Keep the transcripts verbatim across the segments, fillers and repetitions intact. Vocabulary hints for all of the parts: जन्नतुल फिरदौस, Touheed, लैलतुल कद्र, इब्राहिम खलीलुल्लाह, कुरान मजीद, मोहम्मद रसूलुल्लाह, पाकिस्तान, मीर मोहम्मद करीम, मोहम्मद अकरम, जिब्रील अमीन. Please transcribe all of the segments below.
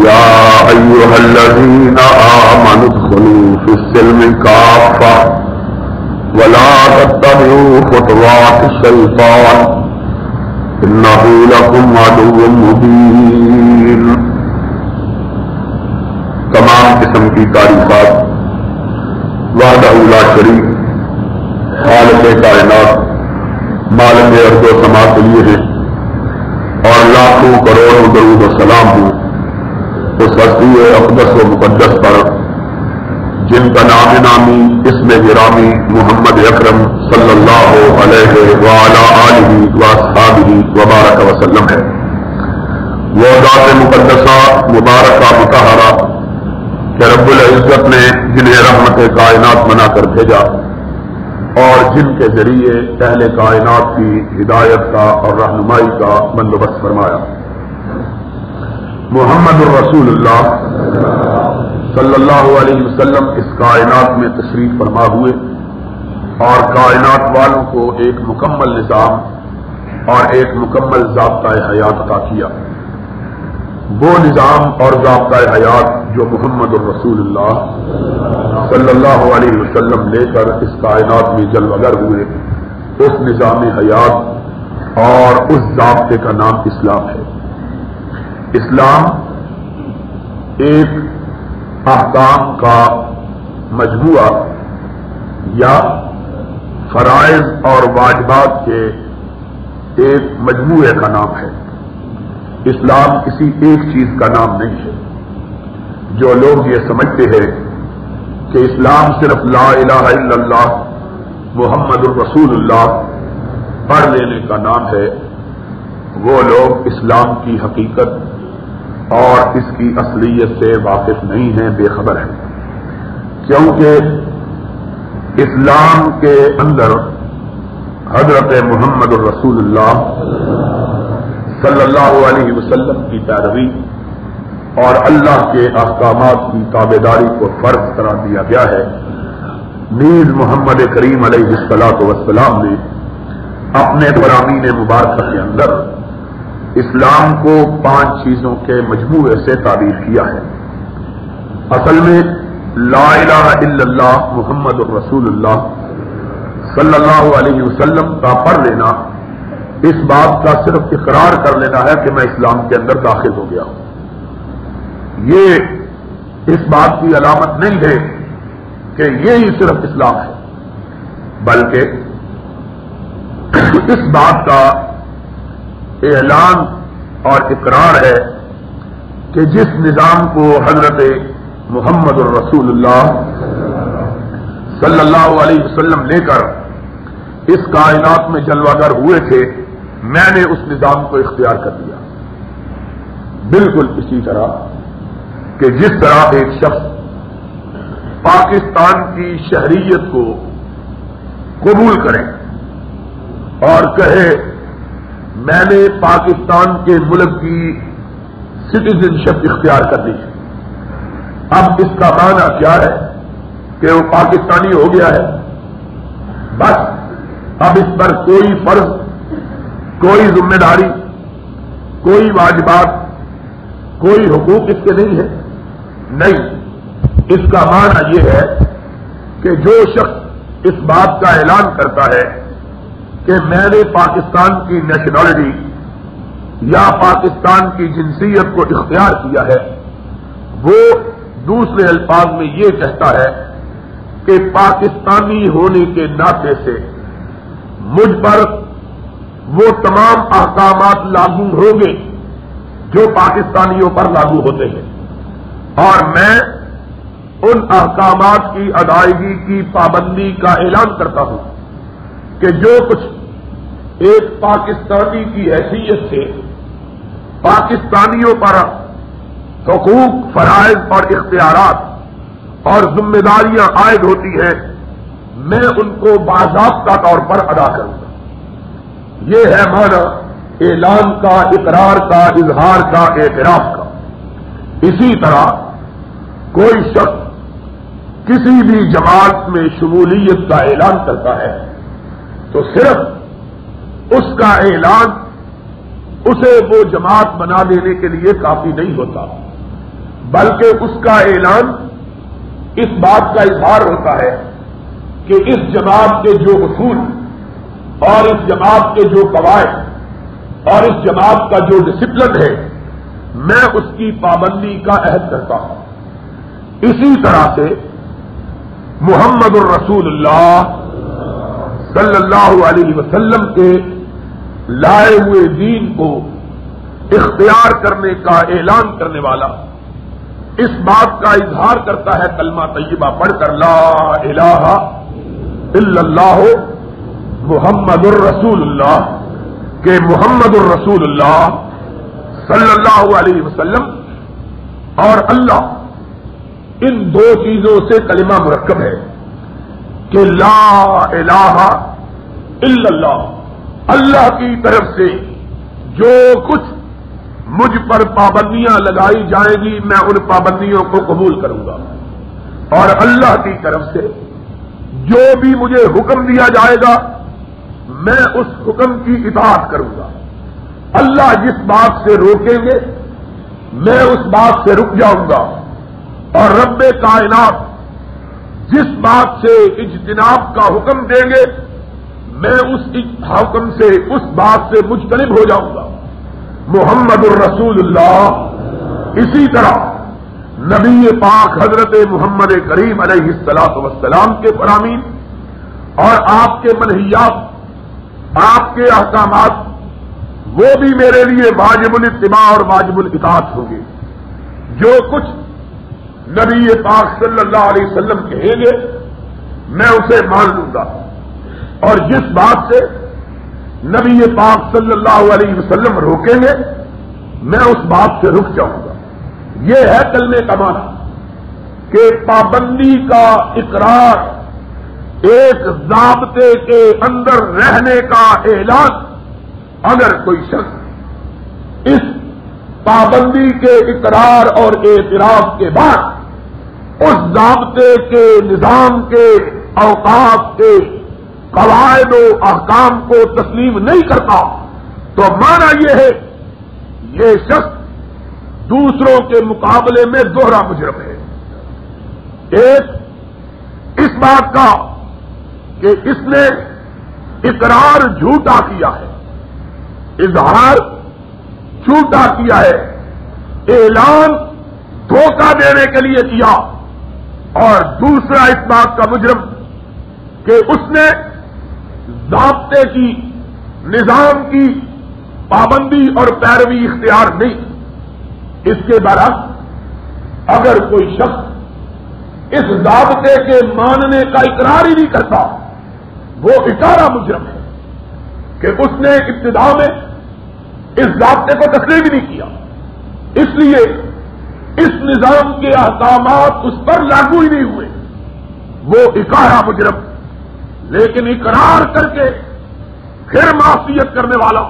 या अय्युहल्लज़ीन आमनु उदखुलू फ़िस्सिल्मि काफ़्फ़ा वला तत्तबिऊ ख़ुतवातिश्शैतान इन्नहू लकुम अदुव्वुम मुबीन। तमाम किस्म की तारीफ़ात वहदहू ला शरीक खालिक़े कायनात मालिक़े अर्ज़ व समा के लिए हैं और लाखों करोड़ों दरूद व सलाम हो उस हस्ती अक़दस व मुक़द्दस पर जिनका नाम नामी इसमें गिरामी मोहम्मद अकरम सल्लल्लाहु अलैहि व अला आलिहि व अस्हाबिहि व बारक वसल्लम है। वो दात मुक़द्दसा मुबारक मुतहरा के रब्बुल इज़्ज़त ने जिन्हें रहमत कायनात बना कर भेजा और जिनके जरिए अहले कायनात की हिदायत का और रहनुमाई का बंदोबस्त फरमाया। मोहम्मद रसूलुल्लाह सल्लल्लाहु अलैहि वसल्लम इस कायनात में तशरीफ फरमा हुए और कायनात वालों को एक मुकम्मल निज़ाम और एक मुकम्मल ज़ाब्ता-ए हयात अता किया। वो निज़ाम और ज़ाब्ता-ए हयात जो मोहम्मद रसूलुल्लाह सल्लल्लाहु अलैहि वसल्लम लेकर इस कायनात में जलवगर हुए उस निज़ाम हयात और उस ज़ाब्ते का नाम इस्लाम है। इस्लाम एक अहकाम का मजमुआ या फराइज और वाजिबात के एक मजमुए का नाम है। इस्लाम किसी एक चीज का नाम नहीं है। जो लोग ये समझते हैं कि इस्लाम सिर्फ ला इलाहा इल्लल्लाह मुहम्मदुर रसूलुल्लाह पढ़ लेने का नाम है, वो लोग इस्लाम की हकीकत और इसकी असलियत से वाकिफ नहीं हैं, बेखबर हैं। क्योंकि इस्लाम के अंदर हजरत मुहम्मदुर रसूलुल्लाह सल्लल्लाहु अलैहि वसल्लम की पैरवी और अल्लाह के अहकामात की ताबेदारी को फर्ज करार दिया गया है। मीर मोहम्मद करीम अलैहिस्सलातु वस्सलाम ने अपने फरामीन मुबारक के अंदर इस्लाम को पांच चीजों के मजमूए से ताबीर किया है। असल में ला इलाहा इल्लल्लाह मुहम्मदुर रसूलुल्लाह सल्लल्लाहु अलैहि वसल्लम का पढ़ लेना इस बात का सिर्फ इकरार कर लेना है कि मैं इस्लाम के अंदर दाखिल हो गया हूं। ये इस बात की अलामत नहीं है कि ये ही सिर्फ इस्लाम है, बल्कि इस बात का ऐलान और इकरार है कि जिस निज़ाम को हजरत मुहम्मदुर रसूलुल्लाह सल्लल्लाहु अलैहि वसल्लम लेकर इस कायनात में जलवागर हुए थे, मैंने उस निज़ाम को इख्तियार कर लिया। बिल्कुल इसी तरह कि जिस तरह एक शख्स पाकिस्तान की शहरियत को कबूल करे और कहे मैंने पाकिस्तान के मुल्क की सिटीजनशिप इख्तियार कर ली है, अब इसका माना क्या है कि वो पाकिस्तानी हो गया है, बस अब इस पर कोई फर्ज, कोई जिम्मेदारी, कोई वाजिबात, कोई हुकूक इसके नहीं है। नहीं, इसका माना यह है कि जो शख्स इस बात का ऐलान करता है कि मैंने पाकिस्तान की नेशनलिटी या पाकिस्तान की जिनसियत को इख्तियार किया है, वो दूसरे अल्फाज में ये कहता है कि पाकिस्तानी होने के नाते से मुझ पर वो तमाम अहकामात लागू होंगे जो पाकिस्तानियों पर लागू होते हैं और मैं उन अहकामात की अदायगी की पाबंदी का ऐलान करता हूं कि जो कुछ एक पाकिस्तानी की हैसियत से पाकिस्तानियों पर हुकूक, फराइज और इख्तियारात और जिम्मेदारियां आयद होती हैं, मैं उनको बाज़ाब्ता तौर पर अदा करूंगा। यह है माना ऐलान का, इकरार का, इजहार का, एतराफ का। इसी तरह कोई शख्स किसी भी जमात में शमूलियत का ऐलान करता है तो सिर्फ उसका ऐलान उसे वो जमात बना देने के लिए काफी नहीं होता, बल्कि उसका ऐलान इस बात का इजहार होता है कि इस जमात के जो उसूल और इस जमात के जो कवायद और इस जमात का जो डिसिप्लिन है, मैं उसकी पाबंदी का अहद करता हूं। इसी तरह से मुहम्मदुर रसूलुल्लाह सल्लल्लाहु अलैहि वसल्लम के लाए हुए दीन को इख्तियार करने का ऐलान करने वाला इस बात का इजहार करता है कलमा तय्यबा पढ़कर, ला इलाहा इल्लल्लाह मुहम्मदुर रसूलुल्लाह, के मुहम्मदुर रसूलुल्लाह सल्लल्लाहु अलैहि वसल्लम और अल्लाह, इन दो चीजों से कलिमा मुरक्कब है कि ला इलाहा इल्लल्लाह, अल्लाह की तरफ से जो कुछ मुझ पर पाबंदियां लगाई जाएंगी मैं उन पाबंदियों को कबूल करूंगा, और अल्लाह की तरफ से जो भी मुझे हुक्म दिया जाएगा मैं उस हुक्म की इताअत करूंगा। अल्लाह जिस बात से रोकेंगे मैं उस बात से रुक जाऊंगा, और रब्बे कायनात जिस बात से इज्तिनाब का हुक्म देंगे मैं उस हुक्म से, उस बात से मुज्तनिब हो जाऊंगा। मुहम्मदुर रसूलुल्लाह। इसी तरह नबी पाक हजरत मोहम्मद करीम अलैहिस्सलात वस्सलाम के फरामीन और आपके मनहियात, आपके अहकामात, वो भी मेरे लिए वाजिबुल इत्तिबा और वाजिबुल इताअत होंगे। जो कुछ नबी पाक सल्लल्लाहु अलैहि वसल्लम कहेंगे मैं उसे मान लूंगा, और जिस बात से नबी पाक सल्लल्लाहु अलैहि वसल्लम रोकेंगे मैं उस बात से रुक जाऊंगा। यह है कलमे का माना कि पाबंदी का इकरार, एक ज़ाब्ते के अंदर रहने का ऐलान। अगर कोई शख्स इस पाबंदी के इकरार और एतराज के बाद उस ज़ाब्ते के निजाम के औकाफ के कवायद और अहकाम को तस्लीम नहीं करता, तो माना यह है ये शख्स दूसरों के मुकाबले में दोहरा मुजरिम है। एक इस बात का कि इसने इकरार झूठा किया है, इजहार झूठा किया है, ऐलान धोखा देने के लिए किया, और दूसरा इस बात का मुजरिम कि उसने ज़ाब्ते की, निजाम की पाबंदी और पैरवी इख्तियार नहीं। इसके बरअक्स अगर कोई शख्स इस ज़ाब्ते के मानने का इकरार ही नहीं करता, वो इकारा मुजरिम है कि उसने इब्तिदा में इस ज़ाब्ते को तस्लीम नहीं किया, इसलिए इस निजाम के अहकामात उस पर लागू ही नहीं हुए, वो इकारा मुजरिम। लेकिन इकरार करके फिर माफियत करने वाला,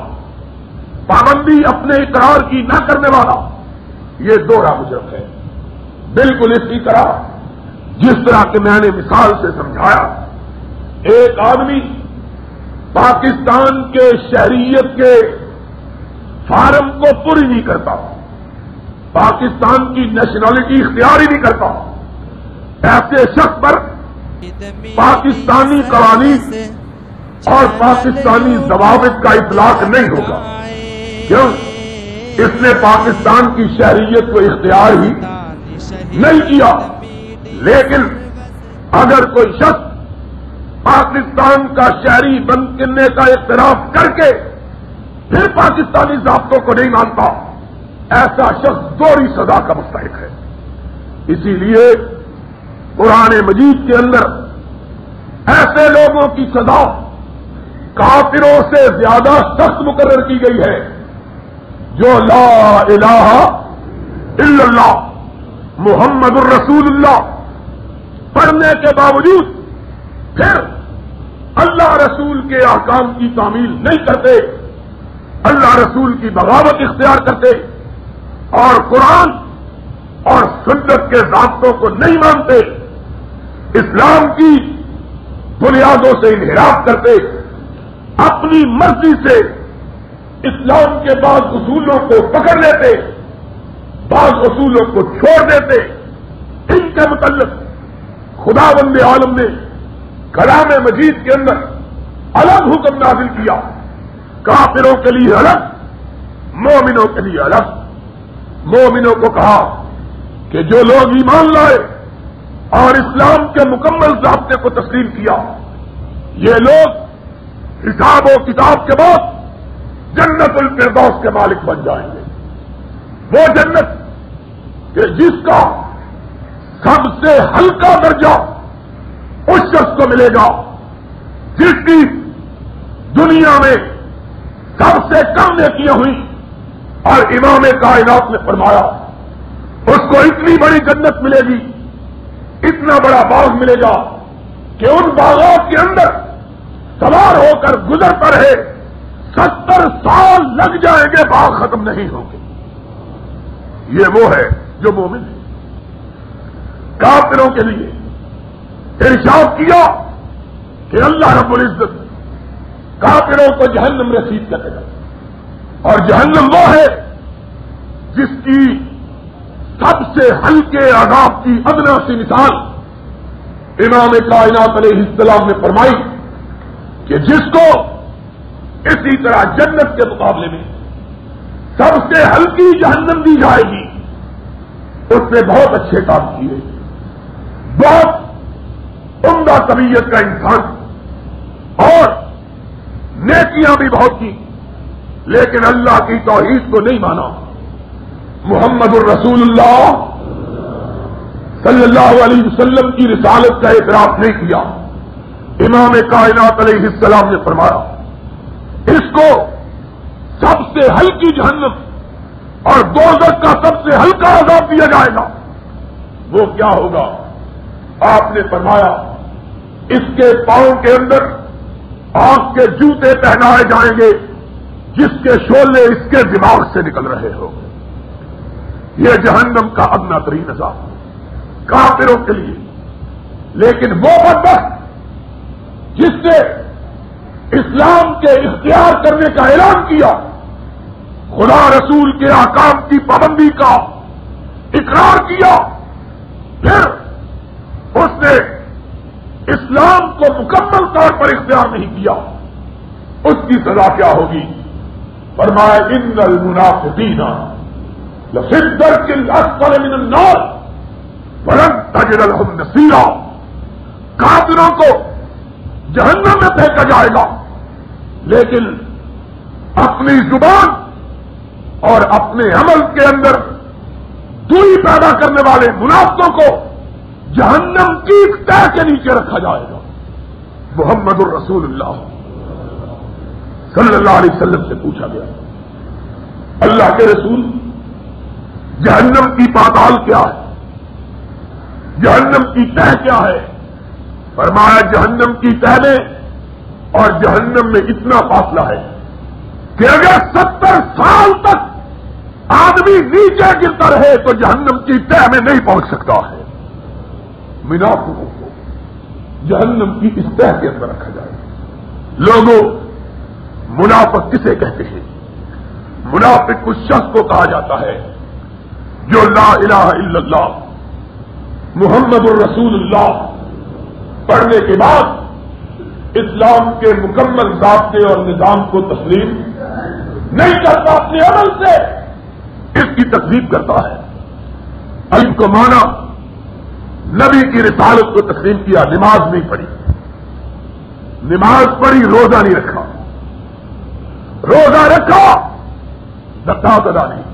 पाबंदी अपने इकरार की न करने वाला, ये दोहरा मुजरिम है। बिल्कुल इसी तरह जिस तरह के मैंने मिसाल से समझाया, एक आदमी पाकिस्तान के शहरियत के फार्म को पूरी नहीं करता, पाकिस्तान की नेशनैलिटी इख्तियार ही नहीं करता, ऐसे शख्स पर पाकिस्तानी कवानीन और पाकिस्तानी जवाबित का इतलाक नहीं होगा। क्यों? इसने पाकिस्तान की शहरियत को इख्तियार ही नहीं किया। लेकिन अगर कोई शख्स पाकिस्तान का शहरी बनने का इकरार करके फिर पाकिस्तानी ज़ाब्तों को नहीं मानता, ऐसा शख्स दोहरी सजा का मुस्तहिक है। इसीलिए कुरान मजीद के अंदर ऐसे लोगों की सजा काफिरों से ज्यादा सख्त मुकर्रर की गई है जो ला इलाहा इल्लल्लाह मुहम्मदुर रसूलुल्लाह पढ़ने के बावजूद फिर अल्लाह रसूल के अहकाम की तामील नहीं करते, अल्लाह रसूल की बगावत इख्तियार करते और कुरान और सुन्नत के ज़ाब्तों को नहीं मानते, इस्लाम की बुनियादों से इन्हिराफ करते, अपनी मर्जी से इस्लाम के बाद उसूलों को पकड़ लेते, पाक असूलों को छोड़ देते। इनके मुतल्लिक़ खुदावंद आलम ने कलाम मजीद के अंदर अलग हुक्म नाजिल किया, काफिरों के लिए अलग, मोमिनों के लिए अलग। मोमिनों को कहा कि जो लोग ईमान लाए और इस्लाम के मुकम्मल ज़ाब्ते को तस्लीम किया, ये लोग हिसाब और किताब के बाद जन्नतुल फिरदौस के मालिक बन जाएंगे। वो जन्नत कि जिसका सबसे हल्का दर्जा उस शख्स को मिलेगा जिसकी दुनिया में सबसे कम नेकियां हुई। और इमाम कायनात ने फरमाया उसको इतनी बड़ी जन्नत मिलेगी, इतना बड़ा बाग मिलेगा कि उन बागों के अंदर सवार होकर गुजरता रहे, सत्तर साल लग जाएंगे, बाग खत्म नहीं होंगे। ये वो है जो मोमिन है। काफिरों के लिए इरशाद किया कि अल्लाह रब्बुल इज्जत काफिरों को जहन्नम नसीब करेगा, और जहन्नम वो है जिसकी सबसे हल्के अज़ाब की अदना सी मिसाल इमाम कायनात अलैहिस्सलाम ने फरमाई कि जिसको इसी तरह जन्नत के मुकाबले में सबसे हल्की जहन्नम दी जाएगी, उसने बहुत अच्छे काम किए, बहुत उम्दा तबीयत का इंसान और नेकियां भी बहुत की, लेकिन अल्लाह की तौहीद को नहीं माना, मुहम्मदुर रसूलुल्लाह सल्लल्लाहु अलैहि वसल्लम की रिसालत का इकरार नहीं किया। इमाम कायनात अलैहिस्सलाम ने फरमाया इसको सबसे हल्की जहन्नम और दोज़ख का सबसे हल्का अज़ाब दिया जाएगा। वो क्या होगा? आपने फरमाया इसके पांव के अंदर आग के जूते पहनाए जाएंगे जिसके शोले इसके दिमाग से निकल रहे हो। यह जहन्नम का अदना तरीन अज़ाब काफिरों के लिए। लेकिन वो बदबख्त जिसने इस्लाम के इख्तियार करने का ऐलान किया, खुदा रसूल के आकाम की पाबंदी का इकरार किया, फिर उसने इस्लाम को मुकम्मल तौर पर इख्तियार नहीं किया, उसकी सजा क्या होगी? फरमाया इन्नल मुनाफिकीना लफी दर्किल अस्फल मिनन नार वलन तजिद लहुम नसीरा। काफिरों को जहन्नम में फेंका जाएगा, लेकिन अपनी जुबान और अपने अमल के अंदर दूरी पैदा करने वाले मुनाफिकों को जहन्नम की तह के नीचे रखा जाएगा। मुहम्मदुर रसूलुल्लाह सल्लल्लाहु अलैहि वसल्लम से पूछा गया, अल्लाह के रसूल जहन्नम की पाताल क्या है, जहन्नम की तह क्या है? फरमाया जहन्नम की तह में और जहन्नम में इतना फासला है कि अगर सत्तर साल तक आदमी नीचे गिरता रहे तो जहन्नम की तह में नहीं पहुंच सकता है। मुनाफिकों को जहन्नम की इस तह के अंदर रखा जाएगा। लोगों, मुनाफिक किसे कहते हैं? मुनाफिक उस शख्स को कहा जाता है जो ला इलाहा इल्लल्लाह मुहम्मदुर रसूलुल्लाह पढ़ने के बाद इस्लाम के मुकम्मल ज़ाब्ते और निजाम को तस्लीम नहीं करता, अपने अमल से इसकी तकलीफ करता है। अल्लाह को माना, नबी की रिसालत को तस्लीम किया, नमाज नहीं पढ़ी, नमाज पढ़ी, रोजा नहीं रखा, रोजा रखा, ज़कात अदा नहीं,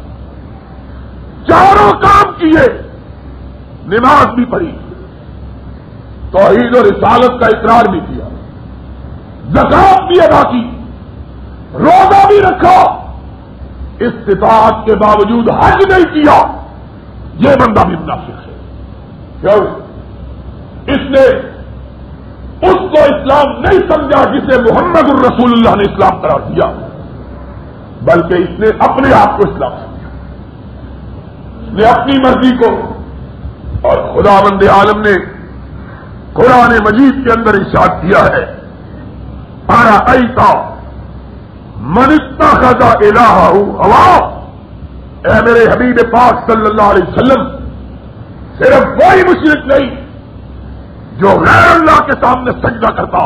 चारों काम किए, नमाज भी पढ़ी, तौहीद और रिसालत का इकरार भी किया, ज़कात भी अदा की, रोजा भी रखा, इस्तिताअत के बावजूद हज नहीं किया, यह बंदा भी मुनाफिक है। क्यों? इसने उसको इस्लाम नहीं समझा जिसे मुहम्मदुर रसूलुल्लाह ने इस्लाम करार दिया, बल्कि इसने अपने आप को इस्लाम समझा, इसने अपनी मर्जी को। और खुदावंद आलम ने कुरान मजीद के अंदर इरशाद किया है, आरा ऐसा मन इत्तखज़ इलाहहू हवाह ए मेरे हबीब पाक सल्लल्लाहु अलैहि वसल्लम, सिर्फ वही मुशरिक नहीं जो गैर अल्लाह के सामने सजदा करता,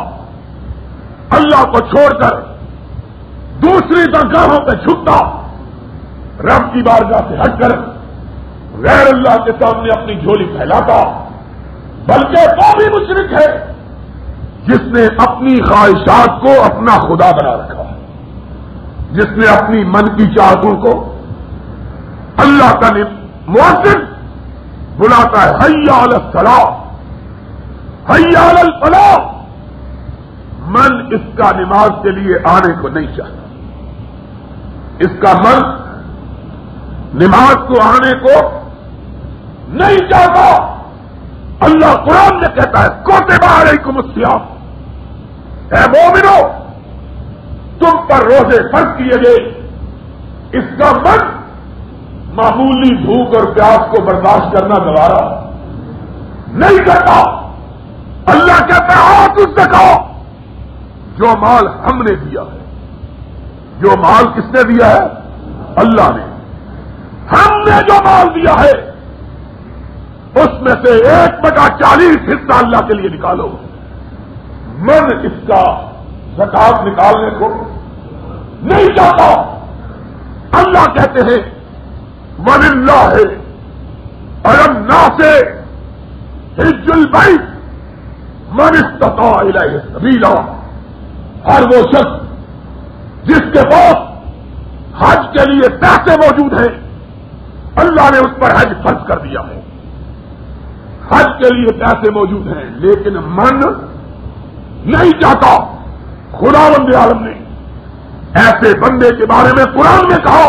अल्लाह को छोड़कर दूसरी दरगाहों पर झुकता, रब की बारगाह से हटकर गैर अल्लाह के सामने अपनी झोली फैलाता, बल्कि वो भी मुशरिक है जिसने अपनी ख्वाहिशात को अपना खुदा बना रखा है, जिसने अपनी मन की चाहतों को अल्लाह का मुअज्जिन बुलाता है, हय्या अलस सलाह, हय्या अलल फलाह। मन इसका नमाज के लिए आने को नहीं चाहता, इसका मन नमाज को आने को नहीं चाहता। अल्लाह कुरान में कहता है, कुतिबा अलैकुमुस्सियाम, ऐ मोमिनो तुम पर रोजे फर्ज किए गए। इसका मन मामूली भूख और प्यास को बर्दाश्त करना गवारा नहीं करता। अल्लाह कहता है, हाथ उस दिखाओ जो माल हमने दिया है। जो माल किसने दिया है? अल्लाह ने। हमने जो माल दिया है उसमें से एक बटा चालीस हिस्सा अल्लाह के लिए निकालो। मन इसका ज़कात निकालने को नहीं चाहता। अल्लाह कहते हैं, वलिल्लाह अरम ना से हिज्जुल बैत मन इस्तता इलैहि सबीला। हर वो शख्स जिसके पास हज के लिए पैसे मौजूद हैं, अल्लाह ने उस पर हज फर्ज कर दिया है। हज के लिए पैसे मौजूद हैं, लेकिन मन नहीं चाहता। खुदावंद आलम ने ऐसे बंदे के बारे में कुरान में कहा,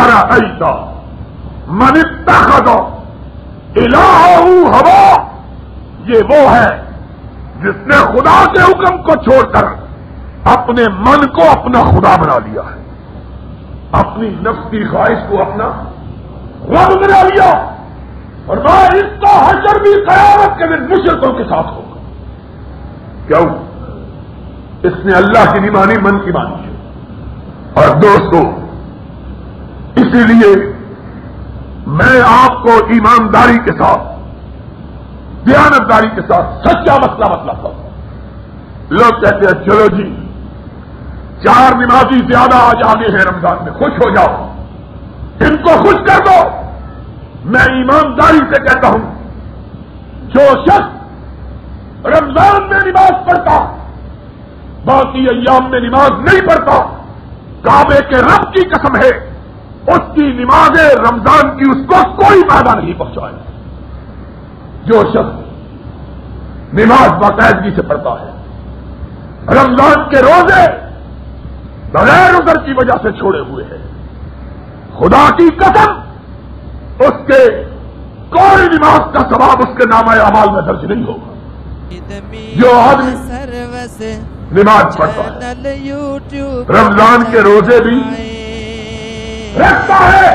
अरअयत मन इत्तखज़ इलाहू हवा, ये वो है जिसने खुदा के हुक्म को छोड़कर अपने मन को अपना खुदा बना लिया है, अपनी नफ्स की ख्वाहिश को अपना खुदा बना लिया। और वह इसका हशर भी कयामत के दिन मुशरिकों के साथ होगा। क्यों? इसने अल्लाह की नहीं मानी, मन की मानी है। और दोस्तों, इसीलिए मैं आपको ईमानदारी के साथ, दयानतदारी के साथ सच्चा मसला बतलाता हूं। लोग कहते हैं, चलो जी चार नमाजी ज्यादा आज आगे हैं रमजान में, खुश हो जाओ, इनको खुश कर दो। मैं ईमानदारी से कहता हूं, जो शख्स रमजान में नमाज पढ़ता, बाकी अय्याम में नमाज नहीं पढ़ता, काबे के रब की कसम है, उसकी नमाजें रमजान की उसको कोई फायदा नहीं पहुंचाएगी। जो शख्स नमाज बाकायदगी से पढ़ता है, रमजान के रोजे बगैर उधर की वजह से छोड़े हुए हैं, खुदा की कसम उसके कोई नमाज का सवाब उसके नामाए अमाल में दर्ज नहीं होगा। जो आदमी नमाज पढ़ता है, रमजान के रोजे भी रखता है,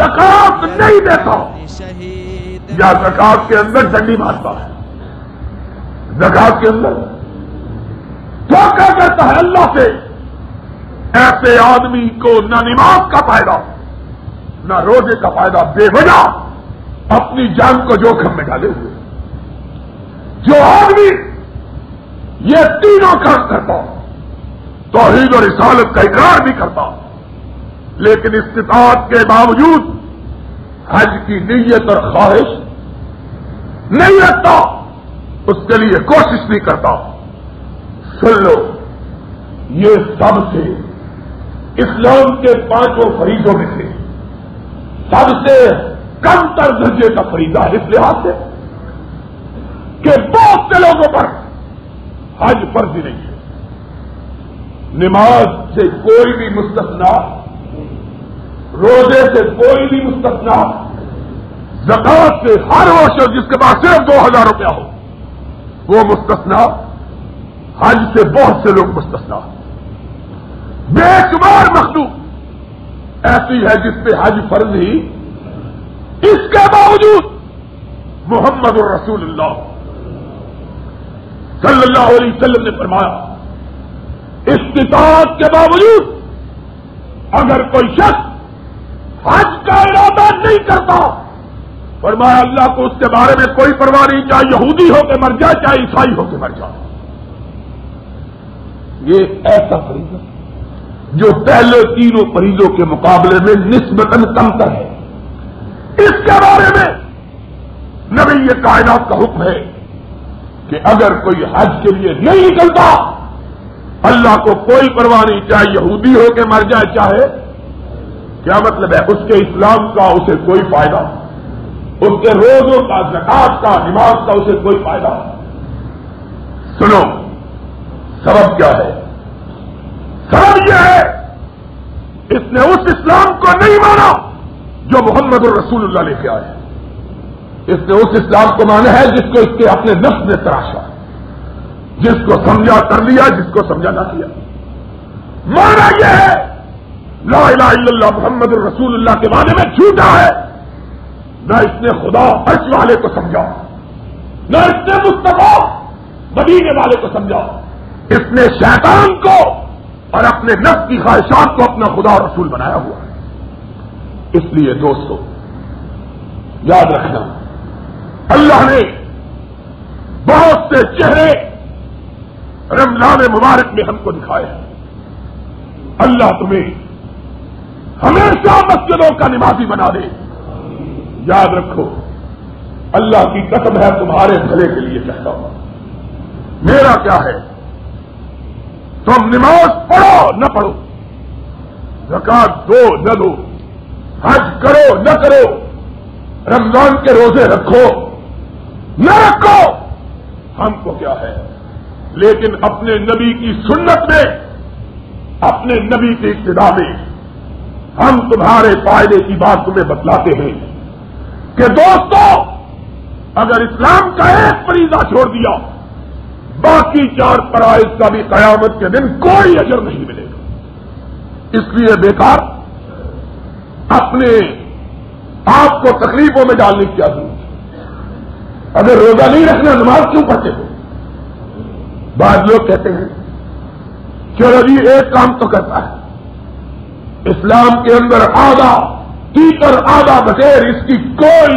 ज़कात नहीं देता या ज़कात के अंदर डंडी मारता है, ज़कात के अंदर धोखा करता है अल्लाह से, ऐसे आदमी को न नमाज का फायदा ना रोजे का फायदा, बेवजह अपनी जान को जोखिम में डाले हुए। जो आदमी ये तीनों काम करता, तौहीद और रिसालत का इकरार भी करता, लेकिन इस्तिताअत के बावजूद हज की नीयत और ख्वाहिश नहीं रखता, उसके लिए कोशिश नहीं करता, सुन लो, ये सबसे इस्लाम के पांचों फरीजों में से सबसे कम तर दर्जे का फरीदा है। इस लिहाज से कि बहुत से लोगों पर हज फर्ज नहीं है, नमाज से कोई भी मुस्तस्ना, रोजे से कोई भी मुस्तस्ना, ज़कात से हर वो शख्स जिसके पास सिर्फ दो हजार रुपया हो वो मुस्तस्ना, हज से बहुत से लोग मुस्तस्ना। बेशुमार मखलूक ऐसी है जिसपे हज फर्ज ही, इसके बावजूद मोहम्मद रसूलुल्लाह सल्लल्लाहु अलैहि वसल्लम ने फरमाया, इस्तिताअत के बावजूद अगर कोई शख्स हज का इरादा नहीं करता। फरमाया अल्लाह को उसके बारे में कोई परवाह नहीं, चाहे यहूदी हो के मर जाए, चाहे ईसाई हो के मर जाए। ये ऐसा फरीज है जो पहले तीनों फरीजों के मुकाबले में निस्बतन कमतर है। इसके बारे में नबी ये कायनात का हुक्म है कि अगर कोई हज के लिए नहीं निकलता, अल्लाह को कोई परवाह नहीं, चाहे यहूदी हो के मर जाए, चाहे क्या मतलब है, उसके इस्लाम का उसे कोई फायदा, उसके रोजों का, ज़कात का, नमाज का उसे कोई फायदा। सुनो सबब क्या है, सबब यह है इसने उस इस्लाम को नहीं माना जो मोहम्मद रसूलुल्लाह लेके आए। इसने उस इस्लाम को माना है जिसको इसके अपने नफ्स ने तराशा, जिसको समझा कर लिया, जिसको समझा ना किया। माना यह है ला इलाहा इल्लल्लाह मुहम्मदुर रसूलुल्लाह के बारे में झूठा है। न इसने खुदा अर्श वाले को समझा, न इसने मुस्तफा मदीने वाले को समझा। इसने शैतान को और अपने नफ्स की ख्वाहिशात को अपना खुदा और रसूल बनाया हुआ है। इसलिए दोस्तों याद रखना, अल्लाह ने बहुत से चेहरे रमजान मुबारक में हमको दिखाए हैं। अल्लाह तुम्हें हमेशा मस्जिदों का नमाजी बना दे। याद रखो, अल्लाह की कसम है, तुम्हारे भले के लिए कहता हूं। मेरा क्या है, तुम नमाज पढ़ो न पढ़ो, ज़कात दो न दो, हज करो न करो, रमजान के रोजे रखो न रखो, हमको क्या है। लेकिन अपने नबी की सुन्नत में, अपने नबी की इक्तिदा में हम तुम्हारे फायदे की बात तुम्हें बतलाते हैं कि दोस्तों अगर इस्लाम का एक फरीजा छोड़ दिया, बाकी चार फराइज का भी कयामत के दिन कोई अजर नहीं मिलेगा। इसलिए बेकार अपने आप को तकलीफों में डालने की जरूरत। अगर रोजा नहीं रखना, नमाज क्यों पढ़ते हो? बाद लोग कहते हैं चलो जी एक काम तो करता है, इस्लाम के अंदर आधा तीतर आधा बटेर इसकी कोई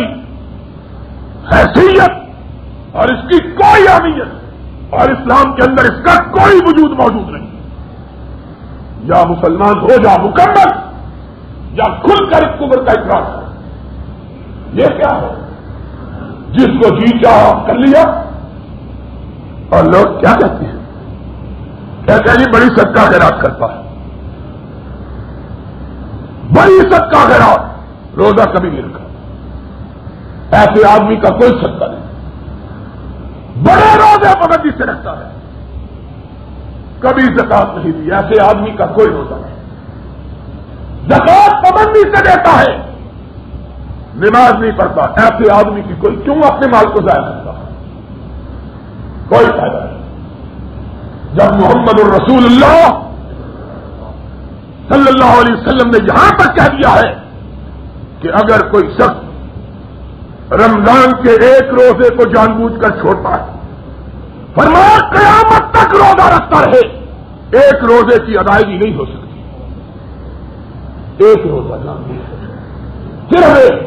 हैसियत और इसकी कोई अहमियत और इस्लाम के अंदर इसका कोई वजूद मौजूद नहीं। या मुसलमान हो, या मुकम्मल, या खुलकर इस कुफर का इकरार हो। यह क्या है, जिसको जी चाहा कर लिया। और लोग क्या कहते हैं, कहते हैं जी बड़ी सदका खैरात करता है, बड़ी सदका खैरात, रोजा कभी नहीं रखा। ऐसे आदमी का कोई सदका नहीं, बड़े रोजे पाबंदी से रखता है, कभी ज़कात नहीं दी। ऐसे आदमी का कोई रोजा नहीं, ज़कात पाबंदी से देता है, नमाज नहीं पढ़ता। ऐसे आदमी की कोई, क्यों अपने माल को जाया करता, कोई फायदा नहीं। जब मोहम्मद रसूलुल्लाह सल्लल्लाहु अलैहि वसल्लम ने यहां तक कह दिया है कि अगर कोई शख्स रमजान के एक रोजे को जानबूझकर छोड़ता है, फरमाया कयामत तक रोजा रखता रहे, एक रोजे की अदायगी नहीं हो सकती। एक रोजा जानबूझ, सिर्फ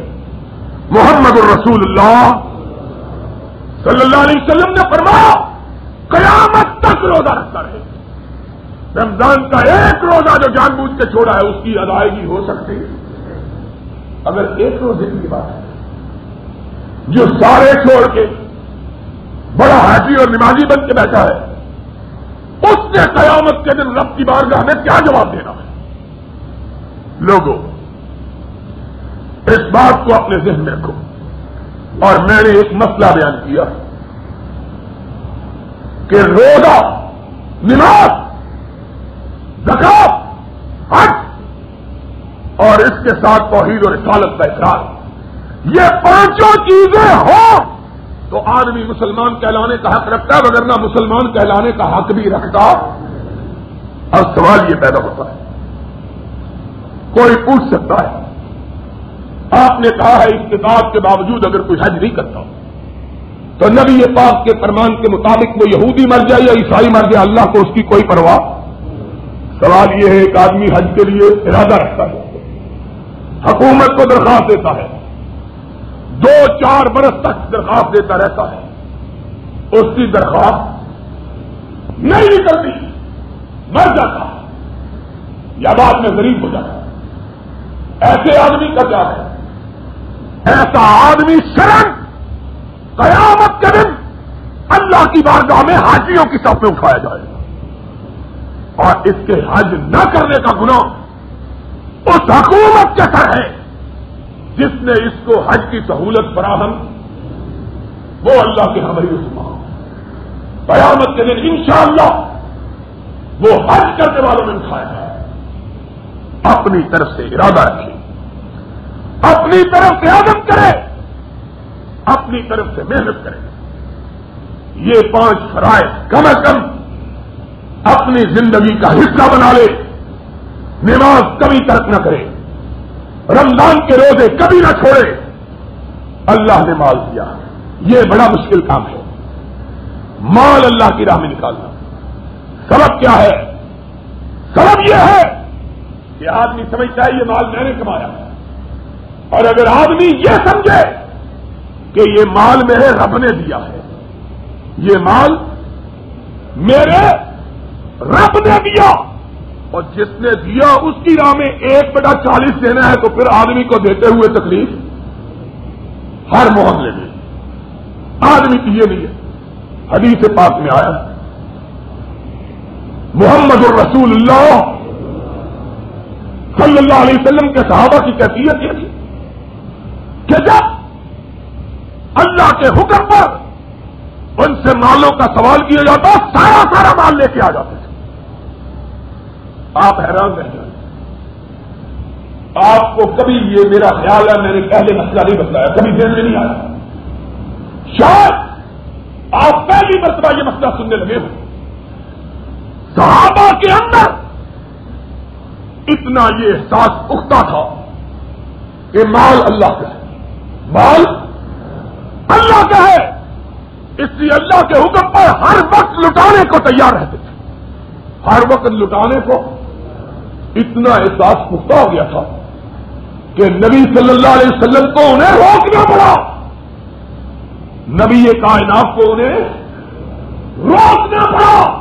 मोहम्मदुर रसूलुल्लाह सल्लल्लाहु अलैहि वसल्लम ने फरमाया कयामत तक रोजा रखता रहे। रमजान का एक रोजा जो जानबूझ के छोड़ा है, उसकी अदायगी हो सकती है। अगर एक रोजे की बात है जो सारे छोड़ के बड़ा हाजी और नमाजी बन के बैठा है, उसने कयामत के दिन रब की बारगाह में क्या जवाब देना है। लोगों इस बात को अपने ज़हन में रखो। और मैंने एक मसला बयान किया कि रोजा, नमाज, ज़कात, हज और इसके साथ तौहीद और रिसालत का इकरार, ये पांचों चीजें हो तो आदमी मुसलमान कहलाने का हक रखता है, वगरना मुसलमान कहलाने का हक भी रखता। अब सवाल ये पैदा होता है, कोई पूछ सकता है आपने कहा है इस्तिताअत के बावजूद अगर कोई हज नहीं करता तो नबी ये पाक के फरमान के मुताबिक वो यहूदी मर जाए या ईसाई मर जाए, अल्लाह को उसकी कोई परवाह। सवाल यह है एक आदमी हज के लिए इरादा रखता है, हुकूमत को दरखास्त देता है, दो चार बरस तक दरखास्त देता रहता है, उसकी दरखास्त नहीं निकलती, मर जाता है या बाद में गरीब हो जाता है। ऐसे आदमी का क्या है? ऐसा आदमी शरण कयामत के दिन अल्लाह की बारगाह में हाजियों की साथ में उठाया जाएगा। और इसके हज न करने का गुनाह उस हुकूमत के सर है जिसने इसको हज की सहूलत फराहम, वो अल्लाह के हमारी उस्मान। कयामत के दिन इंशाअल्लाह वो हज करने वालों में उठाया है। अपनी तरफ से इरादा रखें, अपनी तरफ से आदम करें, अपनी तरफ से मेहनत करें। ये पांच फराइज कम अज कम अपनी जिंदगी का हिस्सा बना ले। नमाज कभी तर्क न करे, रमजान के रोजे कभी न छोड़े। अल्लाह ने माल दिया, ये बड़ा मुश्किल काम है माल अल्लाह की राह में निकालना। सबब क्या है? सबब यह है कि आदमी समझता है ये माल मैंने कमाया है, और अगर आदमी यह समझे कि ये माल मेरे रब ने दिया है, ये माल मेरे रब ने दिया, और जिसने दिया उसकी राह में एक बटा चालीस देना है, तो फिर आदमी को देते हुए तकलीफ हर मोहल्ले में आदमी की ये नहीं है। हदीस पाक में आया मोहम्मदुर रसूलुल्लाह सल्लल्लाहु अलैहि वसल्लम के सहाबा की कैफियत ये थी कि जब अल्लाह के हुक्म पर उनसे मालों का सवाल किया जाता, सारा सारा माल लेके आ जाते थे। आप हैरान रह जाते। आपको कभी ये मेरा ख्याल है, मैंने पहले मसला नहीं बताया, कभी देर में नहीं आया, शायद आप पहली मरतबा ये मसला सुनने लगे हो। सहाबा के अंदर इतना ये एहसास उठता था कि माल अल्लाह का है, माल अल्लाह का है, इसलिए अल्लाह के हुक्म पर हर वक्त लुटाने को तैयार रहते थे, हर वक्त लुटाने को। इतना एहसास पुख्ता हो गया था कि नबी सल्लल्लाहु अलैहि वसल्लम को उन्हें रोकना पड़ा, नबी कायनात को उन्हें रोकना पड़ा।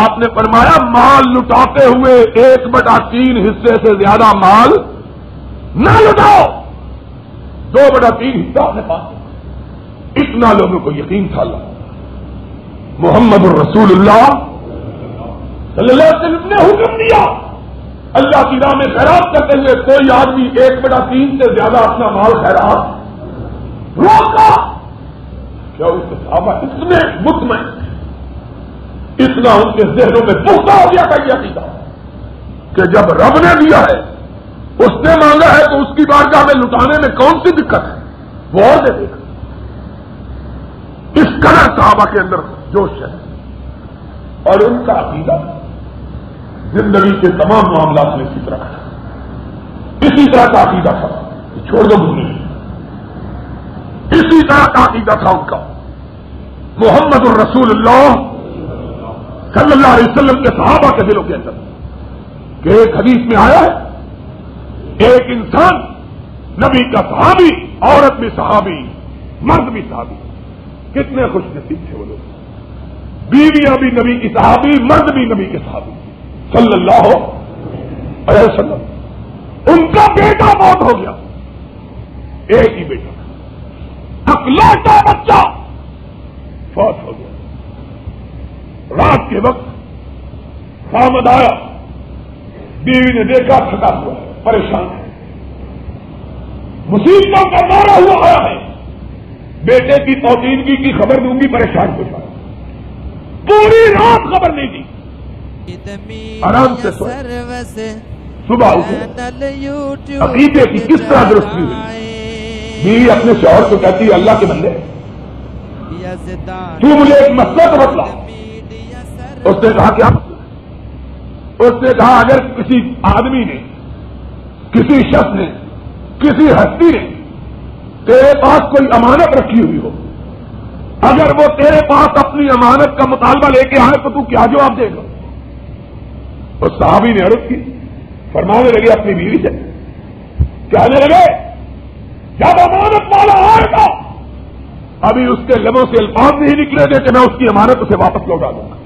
आपने फरमाया माल लुटाते हुए एक बटा तीन हिस्से से ज्यादा माल न लुटाओ, दो बटा तीन हिस्सा अपने पास। इतना लोगों को यकीन था मोहम्मद रसूलुल्लाह सल्लल्लाहु अलैहि वसल्लम ने हुक्म दिया, अल्लाह की राह में खैरात करते हुए कोई आदमी एक बटा तीन से ज्यादा अपना माल खैरात रोका। क्या उसके सहाबा इतने मुतमईन, इतना उनके जहनों में पुख्ता हो गया था यह अकीदा कि जब रब ने दिया है, उसने मांगा है, तो उसकी बारगाह में लुटाने में कौन सी दिक्कत है, वो और दे देगा। इस कदर साहबा के अंदर जोश है, और उनका अकीदा जिंदगी के तमाम मामला में इसी तरह था। इसी तरह का अकीदा था, छोड़ दो भूमि, इसी तरह का अकीदा था उनका। मोहम्मद रसूलुल्लाह सल्लल्लाहु अलैहि वसल्लम के साहबा के दिलों के अंदर कि एक हदीस में आया है एक इंसान नबी का सहाबी, औरत भी सहाबी, मर्द भी सहाबी। कितने खुशनसीब थे वो लोग, बीवियां भी नबी की सहाबी, मर्द भी नबी के सहाबी सल्लल्लाहु अलैहि वसल्लम। उनका बेटा मौत हो गया, एक ही बेटा, अकलौता बच्चा फौत हो गया। रात के वक्त सामद आया, बीवी ने देखा थका हुआ है, परेशान है, मुसीबतों का मारा हुआ आया है, बेटे की तौसीदगी की खबर दूंगी, परेशान हो जाए। पूरी रात खबर नहीं दी, आराम से सोए। सुबह उठे, अकीदे की किस तरह दुरुस्ती हुई। बीवी अपने शौहर को कहती है अल्लाह के बंदे, तू मुझे एक मसला तो बतला। उसने कहा क्या? उसने कहा अगर किसी आदमी ने, किसी शख्स ने, किसी हस्ती ने तेरे पास कोई अमानत रखी हुई हो, अगर वो तेरे पास अपनी अमानत का मुतालबा लेके आए तो तू क्या जवाब देगा? उस साहबी ने अर्ज की, फरमाने लगे अपनी बीवी से, कहने लगे जब अमानत वाला आएगा, अभी उसके लबों से अल्फाज नहीं निकले थे कि मैं उसकी अमानत उसे वापस लौटा दूंगा।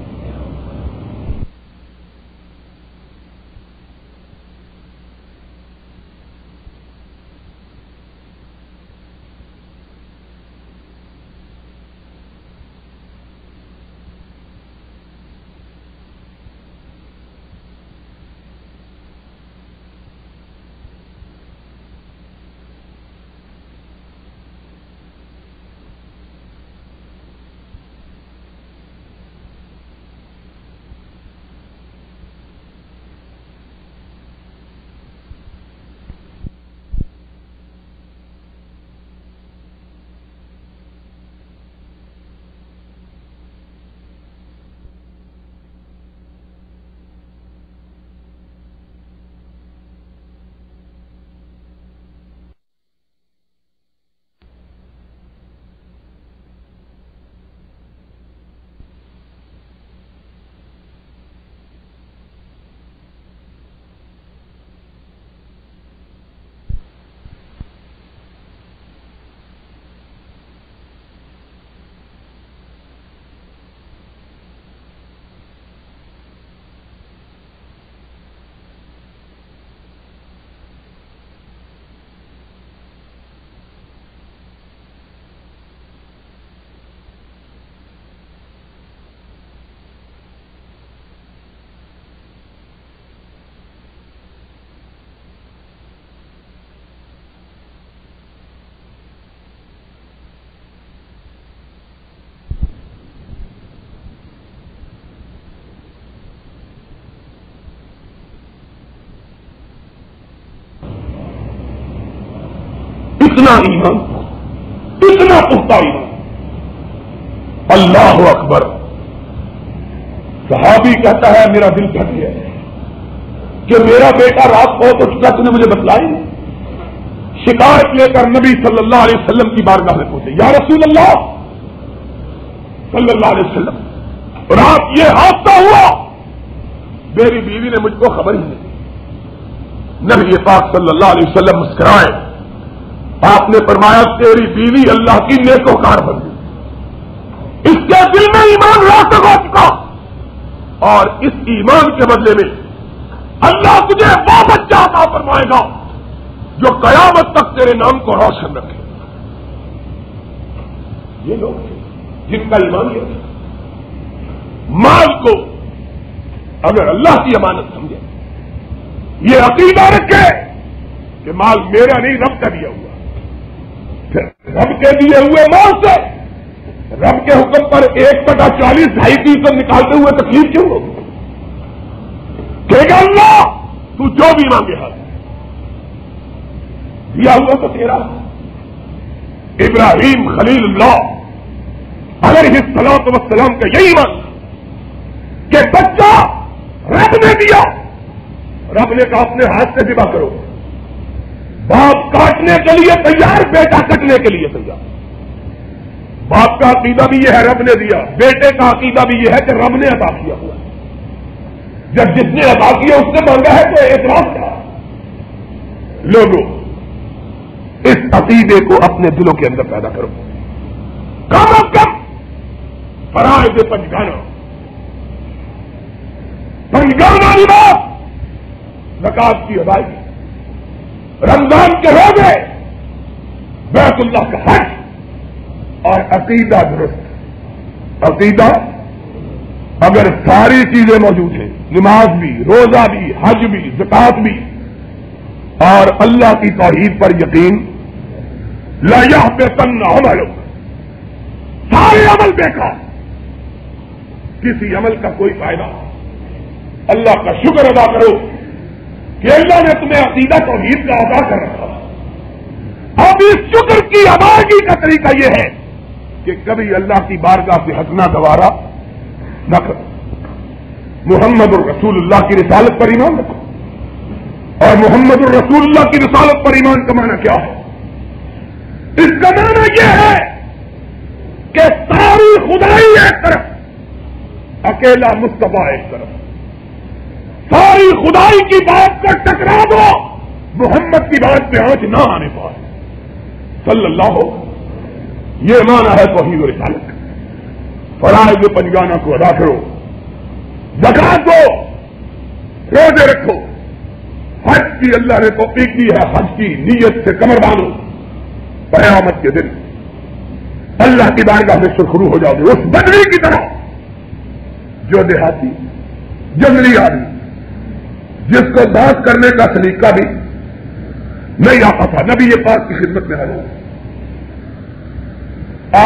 इतना ईमान, इतना पुख्ता ईमान। अल्लाह अकबर। सहाबी कहता है मेरा दिल थक गया है कि मेरा बेटा रात को तो चुका, तूने मुझे बतलाई। शिकायत लेकर नबी सल्लल्लाहु अलैहि वसल्लम की बारगाह में पहुंचे, या रसूल अल्लाह सल्लल्लाहु अलैहि वसल्लम, रात ये हादसा हुआ, मेरी बीवी ने मुझको खबर ही नहीं। नबी पाक सल्लल्लाहु अलैहि वसल्लम मुस्कुराए, आपने फरमाया तेरी बीवी अल्लाह की नेकोकार बन गई, इसके दिल में ईमान रास्ता हो चुका, और इस ईमान के बदले में अल्लाह तुझे वो बच्चा अता फरमाएगा जो कयामत तक तेरे नाम को रोशन रखे। ये लोग थे जिनका ईमान ये था, माल को अगर अल्लाह की अमानत समझे, ये अकीदा रखे कि माल मेरा नहीं रब का दिया हुआ, रब के दिए हुए माल से रब के हुक्म पर एक बटा चालीस ढाई फीसद निकालते हुए तकलीफ क्यों होगी? ठीक है अल्लाह, तू जो भी मांगे हाथ दिया हुआ तो तेरा। इब्राहिम खलीलुल्लाह अलैहिस्सलातु वस्सलाम का यही मान कि बच्चा रब ने दिया, रब ने कहा अपने हाथ से ज़िबा करो, बाप काटने के लिए तैयार, बेटा कटने के लिए तैयार। बाप का अकीदा भी यह है रब ने दिया, बेटे का अकीदा भी यह है कि रब ने अदा किया हुआ। जब जिसने अदा किया उसने मांगा है तो एतराज था। लोगों, इस अकीदे को अपने दिलों के अंदर पैदा करो। कम अज कम फराइज़ पंजगाना, पंजगाना निवास, ज़कात की अदायगी, रमजान के रोजे, बैतुल्लाह का हज, और अकीदा दुरुस्त। अकीदा अगर सारी चीजें मौजूद हैं, नमाज भी, रोजा भी, हज भी, ज़कात भी, और अल्लाह की तौहीद पर यकीन, ला यहबतन्ना अमलुक, सारे अमल बेकार, किसी अमल का कोई फायदा। अल्लाह का शुक्र अदा करो कि अल्लाह ने तुम्हें अकीदा तौहीद का अदा कर रखा। अब इस शुक्र की अदायगी का तरीका यह है कि कभी अल्लाह की बारगाह से हटना गवारा न करो, मुहम्मदुर रसूलुल्लाह की रिसालत पर ईमान रखो। और मुहम्मदुर रसूलुल्लाह की रिसालत पर ईमान का माना क्या है? इसका माना यह है कि सारी खुदाई एक तरफ, अकेला मुस्तफा एक तरफ, सारी खुदाई की बात का टकरा दो, मोहम्मद की बात पे आंच ना आने पाए सल्लल्लाहु। ये माना है तौहीद और रिसालत। फराइज पंजगाना को अदा करो, ज़कात दो, रोजे रखो, हज की अल्लाह ने तौफीक दी है, हज की नीयत से कमर बांधो, क़यामत के दिन अल्लाह की बारगाह में शुरू हो जाओगे उस बदली की तरह जो देहाती जंगली आदमी जिसको बात करने का सलीका भी नहीं आता था। नबी ये पाक की खिदमत में है,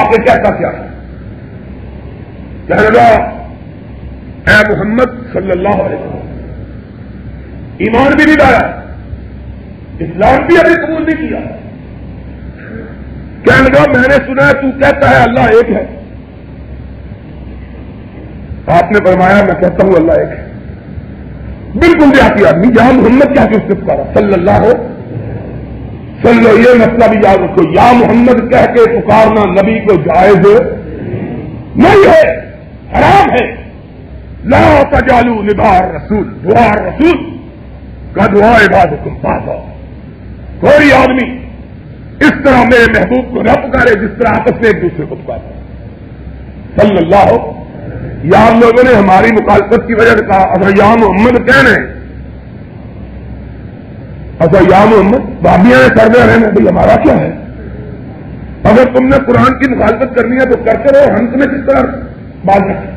आपने कहता क्या है? कह लगा ए मोहम्मद सल्लल्लाहु अलैहि वसल्लम, ईमान भी नहीं लाया, इस्लाम भी अभी कबूल नहीं किया। कह लगा मैंने सुना है तू कहता है अल्लाह एक है। आपने फरमाया मैं कहता हूं अल्लाह एक है। बिल्कुल देहाती आदमी जहां मोहम्मद क्या उससे पुकारा सल्लल्लाहु सल्लो, ये मसला भी याद रखो, या मोहम्मद कह के पुकारना नबी को जायज नहीं है, हराम है। ला तजालू निबार रसूल दुआ रसूल का दुआ इबादकुम बादा। कोई आदमी इस तरह मेरे महबूब को न पुकारे जिस तरह आपस में एक दूसरे को पुकारा। सल्लल्लाहु, या आप लोगों ने हमारी मुखालफत की वजह से कहा अगर या मोहम्मद कहने, अगर या मोहम्मद बाबिया ने कर दे रहे भाई हमारा क्या है? अगर तुमने कुरान की मुखालफत करनी है तो करते रहो, हम तुम्हें किस तरह बात रखें,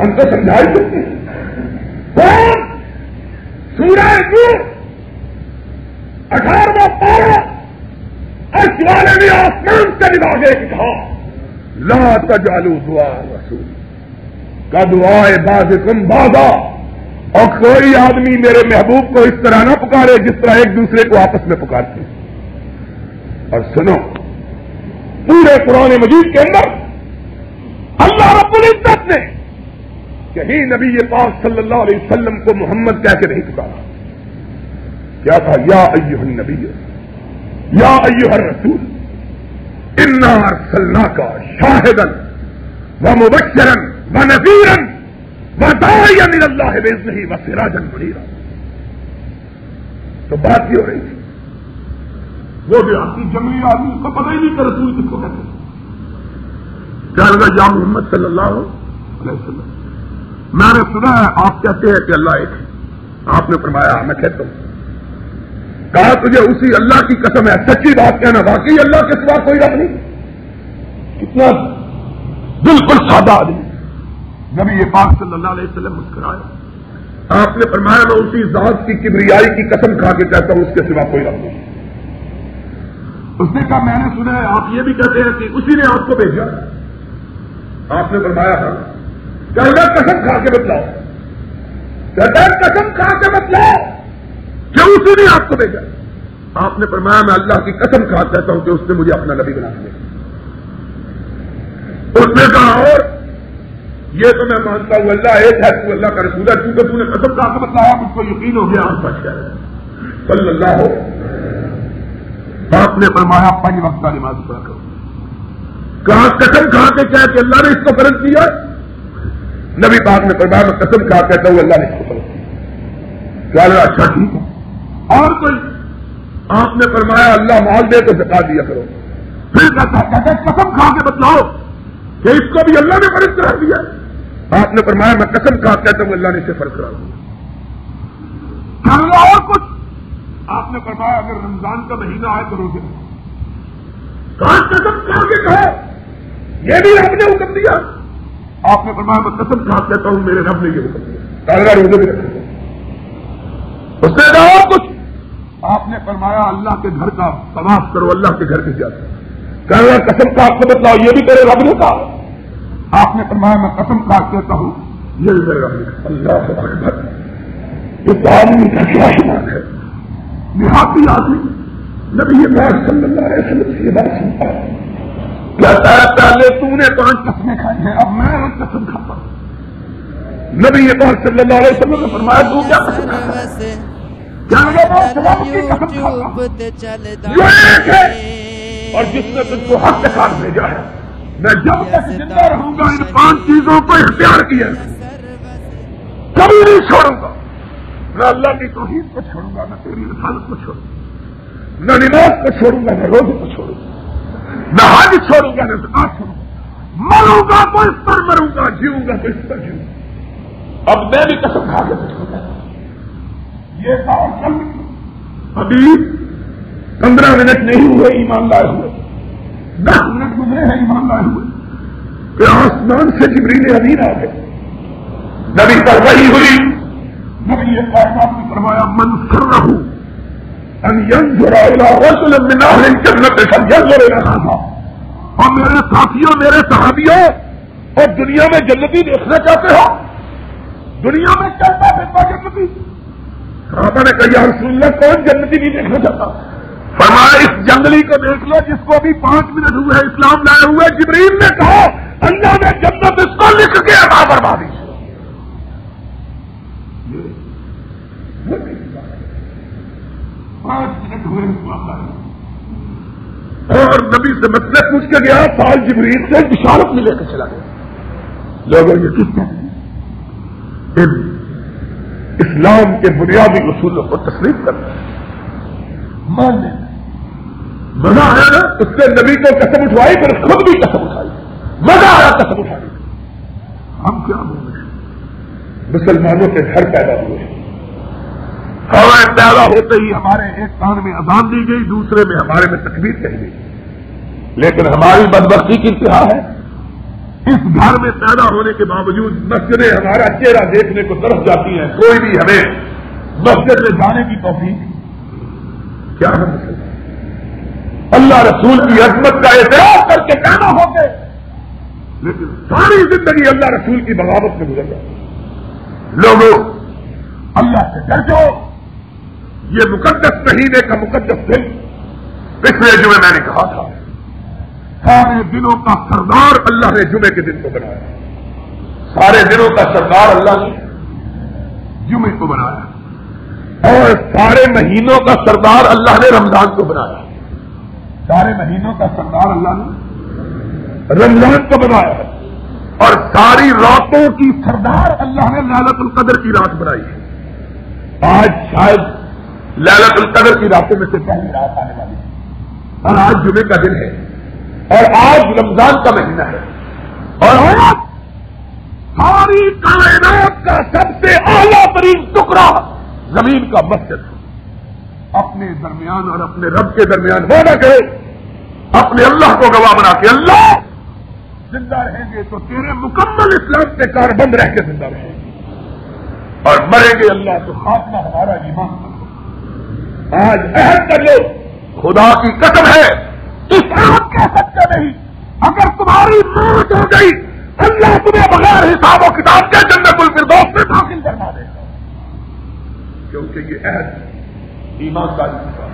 हम तो समझा ही सकते हैं। सूरह नूर अठारहवां पारा, अर्श वाले ने आसमान से निभागे कहा ला तजालू दुआ रसूल का दुआ इबादकुम बादा, और कोई आदमी मेरे महबूब को इस तरह ना पुकारे जिस तरह एक दूसरे को आपस में पुकारते। और सुनो, पूरे कुरान मजीद के अंदर अल्लाह रब्बुल इज्जत ने कहीं नबी पाक सल्लल्लाहु अलैहि वसल्लम को मोहम्मद कह के नहीं पुकारा। क्या था? या अय्युहन नबी, या अय्युहर रसूल, इन्ना अर्सलनाका शाहिदन व मुबश्शिरन व नज़ीरन व दाइयन इलल्लाह बिइज़्निही व सिराजन मुनीरा। तो बात ही हो रही थी वो देहाती जंगली आदमी, उसको पता ही नहीं था रसूल किसको कहते हैं। क्या लगा या मोहम्मद सल्लल्लाहु अलैहि वसल्लम, मैंने सुना है आप कहते हैं कि अल्लाह एक है। आपने फरमाया मैं कहता हूं। कहा तुझे उसी अल्लाह की कसम है, सच्ची बात कहना, वाकई अल्लाह के सिवा कोई रब नहीं। कितना बिल्कुल सादा आदमी। नबी ये पाक सल्लल्लाहु अलैहि वसल्लम मुस्कुराए। आपने फरमाया मैं उसी जात की किबरियाई की कसम खा के कहता हूं उसके सिवा कोई रब नहीं। उसने कहा मैंने सुना है आप ये भी कहते हैं कि उसी ने आपको भेजा। आपने फरमाया हाँ। कहना कसम खा के बतलाओ, कहता है कसम खा के बतलाओ कि उसी ने आपको भेजा। आपने फरमाया मैं अल्लाह की कसम खा कहता हूं कि उसने मुझे अपना नबी बना दिया। उसने कहा और ये तो मैं मानता हूं अल्लाह एक है, तू अल्लाह का रसूल है, क्योंकि तूने कसम खा के बताया मुझको यकीन हो गया आप सच कह रहे हैं सल्लल्लाहु। आपने फरमाया पांच वक्त का नमाज पढ़ा करो। कहा कसम खा के क्या कि अल्लाह ने इसको फर्ज किया? नबी पाक ने फरमाया मैं कसम खा कहता हूं अल्लाह ने इसको फर्ज किया। क्या अच्छा ठीक है और कोई? आपने फरमाया अल्लाह माल दे तो ज़कात दिया करो। फिर कहता कहता कसम खा के बतलाओ कि इसको भी अल्लाह ने फर्ज करा दिया। आपने फरमाया मैं कसम खा कहता हूं अल्लाह ने इसे फर्ज करा दिया। अल्लाह और कुछ? आपने फरमाया अगर रमजान का महीना आए तो रोजे। कहा कसम खा के कहा यह भी रब ने हुक्म दिया। आपने फरमाया मैं कसम खा कहता हूं मेरे रब ने यह हुक्म दिया अल्लाह रोजे भी रखा। उसने कहा और कुछ? आपने फरमाया अल्लाह के घर का तवाफ करो, अल्लाह के घर की जात करो। कसम खा आपको बतलाओ ये भी तेरे रब ने कहा। आपने फरमाया मैं कसम खा कहता हूं ये अल्लाह से अकबर। इस आदमी का क्या शुमार है? निहाती आदमी नबी पाक सल्लल्लाहु अलैहि वसल्लम से ये बात सुनता है, कहता है पहले तूने पांच कसमें खाई हैं अब मैं एक कसम खाता हूं। नबी पाक सल्लल्लाहु अलैहि वसल्लम ने फरमाया तू क्या कसम खाता है? क्या लगा और जिसने तुझको हक से काट भेजा है मैं जब तक जिंदा रहूंगा इन पांच चीजों पर इख्तियार किया कभी नहीं छोड़ूंगा। मैं अल्लाह की तौहीद को छोड़ूंगा, मैं तेरी रिसालत को छोड़ूंगा, न निमाज को छोड़ूंगा, न रोजे को छोड़ूंगा, न हज छोड़ूंगा, न ज़कात छोड़ूंगा। मरूंगा तो इस पर मरूंगा, जीऊंगा तो इस पर जीऊंगा। अब मैं भी कसम खा के बैठूंगा। ये काम कल अभी पंद्रह मिनट नहीं हुए, ईमानदार हुए दस मिनट गुजरे हैं, ईमानदार हुए। फिर आसमान से जिब्रील अमीन आ गए, नबी पर वही हुई। नबी ये कायनात ने फरमाया, मन कर रहू था। और मेरे साथियों, मेरे सहाबियों, और दुनिया में जन्नती देखना चाहते हो? दुनिया में चलता फिरता जन्नती? साहबा ने कहा, या रसूलल्लाह, कौन जन्नती नहीं देखना चाहता? फरमाया, इस जंगली को देख लो जिसको अभी पांच मिनट हुए हैं इस्लाम लाए हुए। जिब्रील ने कहा, अल्लाह ने जन्नत इसको लिख के अदा करवा दी। पांच मिनट हुए इस्लाम। और नबी से मतलब पूछ के गया, साल जिब्रील से बिशारत में लेकर चला गया। लोगों, ये किसने इन इस्लाम के बुनियादी उसूलों को तस्लीम करना है, मान लेना, मजा आया ना? उससे नबी को कसम उठवाई, फिर खुद भी कसम उठाई। मजा आया कसम उठाई। हम क्या बोले, मुसलमानों के घर पैदा हुए, हवाएं पैदा होते ही हमारे एक कान में अजान दी गई, दूसरे में हमारे में तकबीर कही गई। लेकिन हमारी बदबख्ती की इंतहा है, इस घर में पैदा होने के बावजूद मस्जिदें हमारा चेहरा देखने को तरफ जाती हैं। कोई भी हमें मस्जिद में जाने की तौफीक क्या है? अल्लाह रसूल की अजमत का एहतियात करके कहना होते, लेकिन सारी जिंदगी अल्लाह रसूल की बगावत में गुजर जाती। लोगों, अल्लाह से डर जाओ। ये मुकद्दस महीने का मुकद्दस दिन, पिछले जुमे मैंने कहा था, सारे दिनों का सरदार अल्लाह ने जुमे के दिन को बनाया। सारे दिनों का सरदार अल्लाह ने जुमे को बनाया, और सारे महीनों का सरदार अल्लाह ने रमजान को बनाया। सारे महीनों का सरदार अल्लाह ने रमजान को बनाया, और सारी रातों की सरदार अल्लाह ने लैलतुल कद्र की रात बनाई है। आज शायद लैलतुल कद्र की रातों में से पहली रात आने वाली है, और आज जुमे का दिन है, और आज रमजान का महीना है, और आज सारी कायनात का सबसे आला तरीन टुकड़ा जमीन का मस्जिद अपने दरमियान और अपने रब के दरमियान हो न गए। अपने अल्लाह को गवाह बना के, अल्लाह जिंदा रहेंगे तो तेरे मुकम्मल इस्लाम से कारबंद रह के जिंदा रहेंगे, और मरेंगे अल्लाह तो खात्मा हमारा ईमान। आज अहद कर लो, खुदा की कसम है, इस आप कह सकते नहीं, अगर तुम्हारी मौत हो गई अल्लाह तुम्हें बगैर हिसाब और किताब के जन्नतुल फिरदौस में दाखिल करवा देगा। क्योंकि ये अहद ईमानदारी का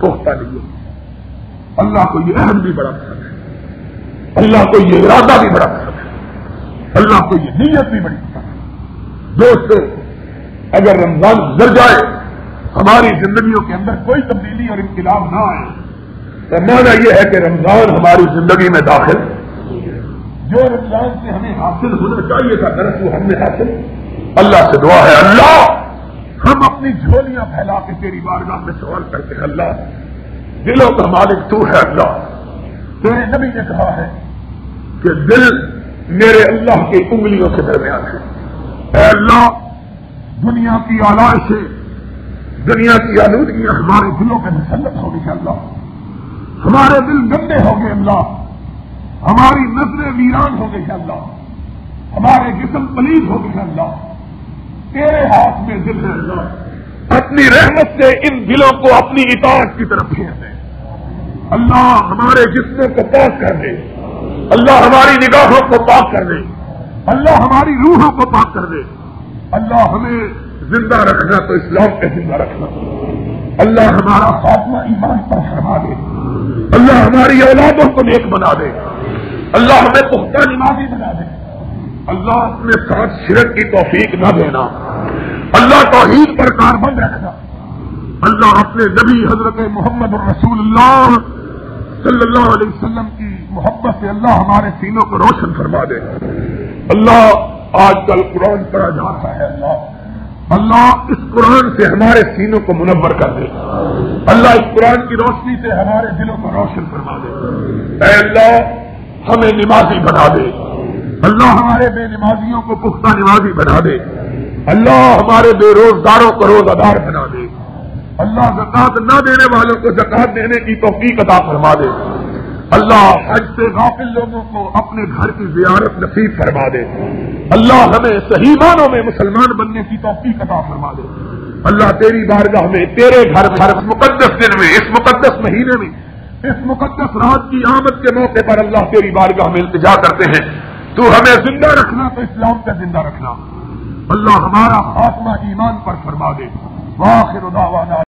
पुख्ता नहीं है। अल्लाह को ये अहद भी बड़ा पसंद है, अल्लाह को ये इरादा भी बड़ा पसंद है, अल्लाह को ये नीयत भी बड़ी पसंद है। दोस्तों, अगर रमजान गुजर जाए, हमारी जिंदगियों के अंदर कोई तब्दीली और इनकलाब ना आए, तो माना यह है कि रमजान हमारी जिंदगी में दाखिल, जो रमजान से हमें हासिल होना चाहिए था दरअसल हमने हासिल। अल्लाह से दुआ है, अल्लाह हम अपनी झोलियां फैला के तेरी बारगाह में सवाल करते हैं। अल्लाह, दिलों का मालिक तू है। अल्लाह, तेरे नबी ने कहा है कि दिल मेरे अल्लाह की उंगलियों के दरमियान है। अल्लाह, दुनिया की आलाश से दुनिया की आलूदगियां हमारे दिलों पर मुसलत होगी। अल्लाह, हमारे दिल गंदे हो गए। अल्लाह, हमारी नजरें वीरान हो गई। अल्लाह, हमारे जिस्म पलीद हो गए। अल्लाह, तेरे हाथ में दिल है। अल्लाह, अपनी रहमत से इन दिलों को अपनी इताअत की तरफ फेर दे। अल्लाह, हमारे जिस्मों को पाक कर दे। अल्लाह, हमारी निगाहों को पाक कर दे। अल्लाह, हमारी रूहों को पाक कर दे। अल्लाह, हमें जिंदा रखना तो इस्लाम पे जिंदा रखना। अल्लाह, हमारा खात्मा ईमान पर फरमा दे। अल्लाह, हमारी औलादों को नेक बना दे। अल्लाह, हमें पुख्ता नमाजी बना दे। अल्लाह, अपने साथ शिरक की तौफीक न देना। अल्लाह, तौहीद पर कारबंद रखना। अल्लाह, अपने नबी हजरत मोहम्मद रसूलुल्लाह सल्लल्लाहु अलैहि वसल्लम की मोहब्बत से अल्लाह हमारे सीनों को रोशन फरमा दे। अल्लाह, आजकल कुरान पढ़ा जा रहा है। अल्लाह, अल्लाह इस कुरान से हमारे सीनों को मुनव्वर कर दे। अल्लाह इस कुरान की रोशनी से हमारे दिलों को रोशन फरमा दे। अल्लाह हमें नमाजी बना दे। अल्लाह हमारे बेनमाजियों को पुख्ता नमाजी बना दे। अल्लाह हमारे बेरोजगारों को रोजादार बना दे। अल्लाह ज़कात न देने वालों को ज़कात देने की तौफीक अता फरमा दे। अल्लाह हज से गाफिल लोगों को अपने घर की जियारत नसीब फरमा दे। अल्लाह हमें सही मानों में मुसलमान बनने की तौफीक अता फरमा दे। अल्लाह तेरी बारगाह में, तेरे घर पर, इस मुकद्दस दिन में, इस मुकद्दस महीने में, इस मुकद्दस रात की आमद के मौके पर अल्लाह तेरी बारगाह में इल्तिजा करते हैं, तू हमें जिंदा रखना तो इस्लाम पर जिंदा रखना। अल्लाह हमारा खात्मा ईमान पर फरमा दे। वाखिर दावाना।